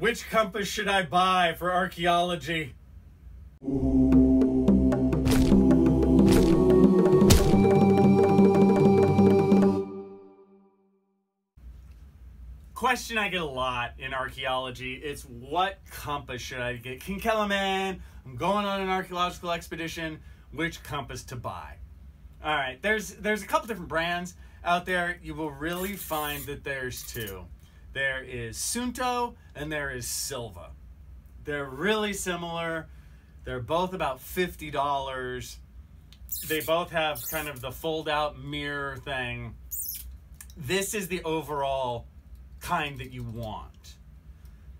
Which compass should I buy for archaeology? Question I get a lot in archaeology, it's what compass should I get? Kinkella, man, I'm going on an archaeological expedition, which compass to buy? All right, there's a couple different brands out there. You will really find that there's two. There is Suunto and there is Silva. They're really similar. They're both about $50. They both have kind of the fold out mirror thing. This is the overall kind that you want.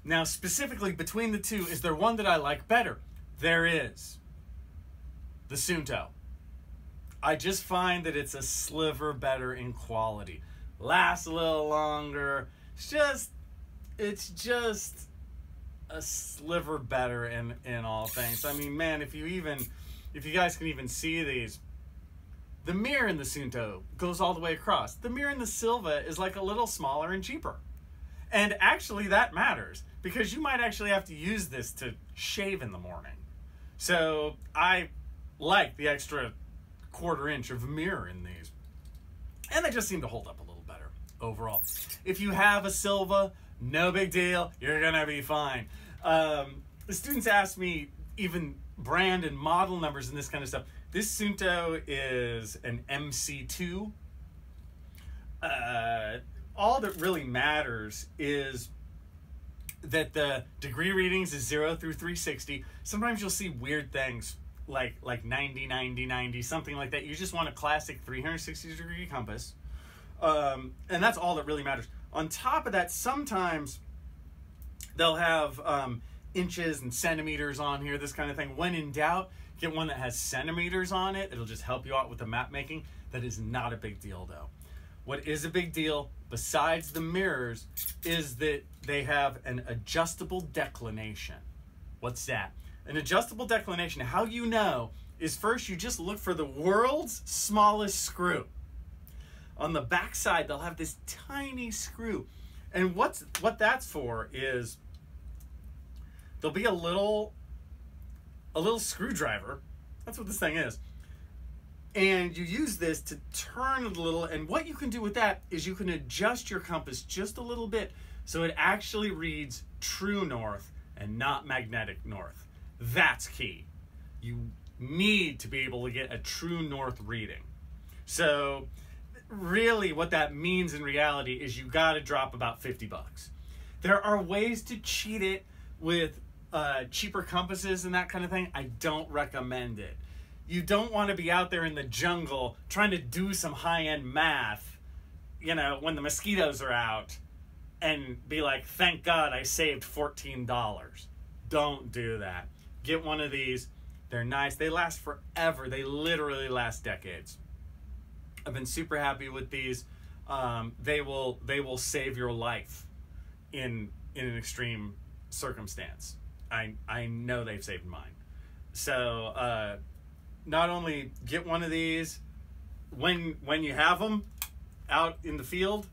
Now, specifically between the two, is there one that I like better? There is. The Suunto. I just find that it's a sliver better in quality. Lasts a little longer. It's just a sliver better in all things. I mean, man, if you guys can even see these, the mirror in the Suunto goes all the way across. The mirror in the Silva is like a little smaller and cheaper. And actually that matters because you might actually have to use this to shave in the morning. So I like the extra quarter-inch of mirror in these. And they just seem to hold up a little better overall. If you have a Silva, no big deal. You're gonna be fine. The students asked me even brand and model numbers and this kind of stuff. This Suunto is an MC-2. All that really matters is that the degree readings is 0 through 360. Sometimes you'll see weird things like 90, 90, 90, something like that. You just want a classic 360-degree compass. And that's all that really matters. On top of that, sometimes they'll have inches and centimeters on here, this kind of thing. When in doubt, get one that has centimeters on it. It'll just help you out with the map making. That is not a big deal though. What is a big deal, besides the mirrors, is that they have an adjustable declination. What's that? An adjustable declination, how you know, is first you just look for the world's smallest screw. On the back side, they'll have this tiny screw. And what that's for is there'll be a little screwdriver. That's what this thing is. And you use this to turn a little, and what you can do with that is you can adjust your compass just a little bit so it actually reads true north and not magnetic north. That's key. You need to be able to get a true north reading. So really what that means in reality is you gotta drop about 50 bucks. There are ways to cheat it with cheaper compasses and that kind of thing. I don't recommend it. You don't want to be out there in the jungle trying to do some high-end math, you know, when the mosquitoes are out and be like, thank God I saved $14. Don't do that. Get one of these. They're nice. They last forever. They literally last decades. I've been super happy with these. They will save your life in an extreme circumstance. I know they've saved mine. So not only get one of these, when you have them out in the field,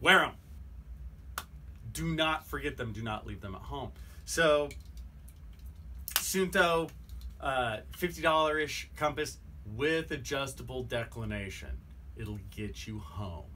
wear them. Do not forget them. Do not leave them at home. So Suunto, $50-ish compass with adjustable declination. It'll get you home.